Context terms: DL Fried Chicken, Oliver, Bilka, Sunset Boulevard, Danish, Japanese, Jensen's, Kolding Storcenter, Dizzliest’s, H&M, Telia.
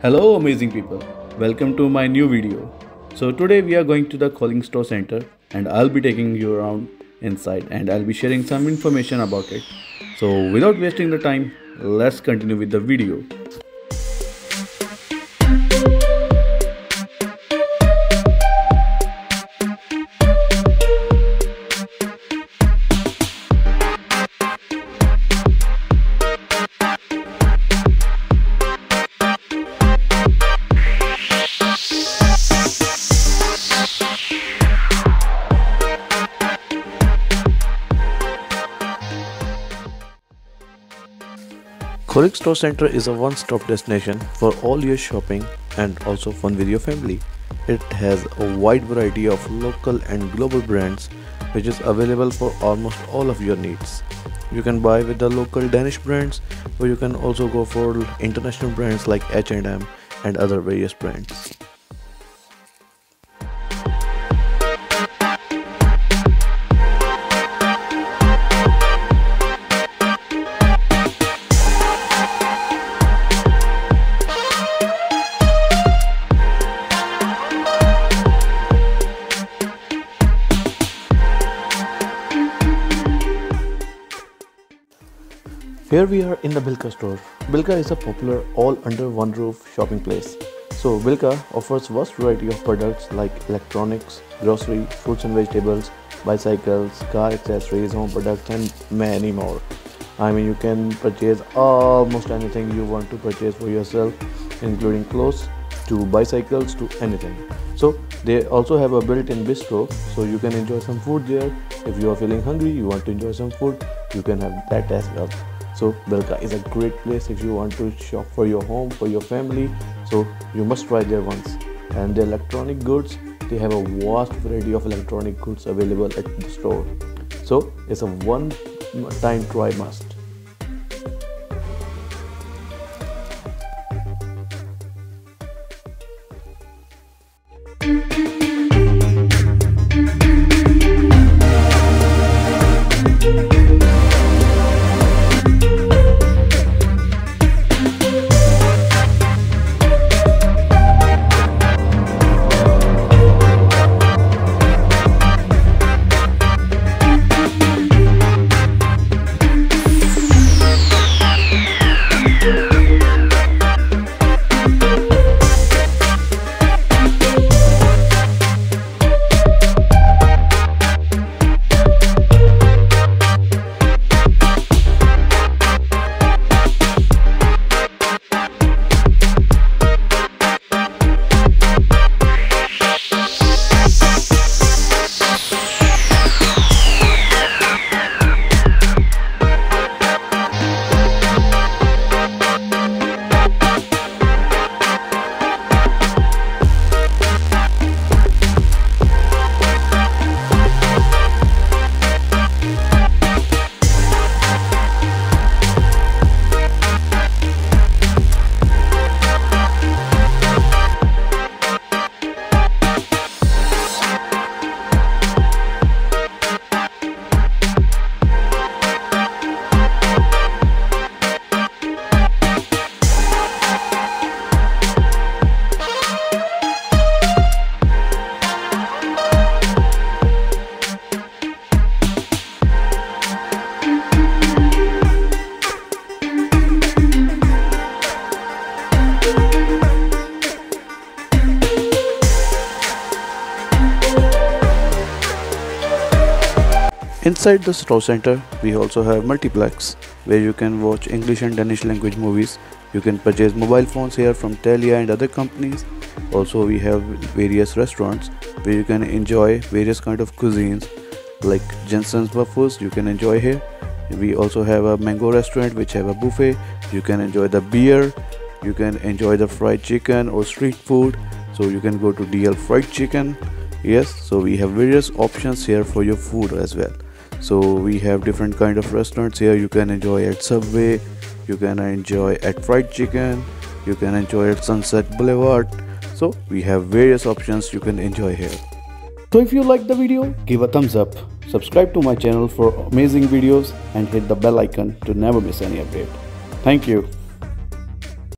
Hello amazing people, welcome to my new video. So today we are going to the Kolding Storcenter and I'll be taking you around inside and I'll be sharing some information about it. So without wasting the time, let's continue with the video. Kolding Storcenter is a one-stop destination for all your shopping and also fun with your family. It has a wide variety of local and global brands which is available for almost all of your needs. You can buy with the local Danish brands, or you can also go for international brands like H&M and other various brands. Here we are in the Bilka store. Bilka is a popular all under one roof shopping place. So Bilka offers vast variety of products like electronics, grocery, fruits and vegetables, bicycles, car accessories, home products and many more. I mean, you can purchase almost anything you want to purchase for yourself, including clothes to bicycles to anything. So they also have a built-in bistro, so you can enjoy some food there. If you are feeling hungry, you want to enjoy some food, you can have that as well. So Bilka is a great place if you want to shop for your home, for your family, so you must try there once. And the electronic goods, they have a vast variety of electronic goods available at the store. So it's a one-time try must. Inside the Storcenter, we also have multiplex where you can watch English and Danish language movies. You can purchase mobile phones here from Telia and other companies. Also we have various restaurants where you can enjoy various kind of cuisines like Jensen's waffles you can enjoy here. We also have a mango restaurant which have a buffet. You can enjoy the beer, you can enjoy the fried chicken or street food. So you can go to DL Fried Chicken. Yes, so we have various options here for your food as well. So we have different kind of restaurants here. You can enjoy at Subway, you can enjoy at Fried Chicken, you can enjoy at Sunset Boulevard. So we have various options you can enjoy here. So if you like the video, give a thumbs up, subscribe to my channel for amazing videos and hit the bell icon to never miss any update. Thank you.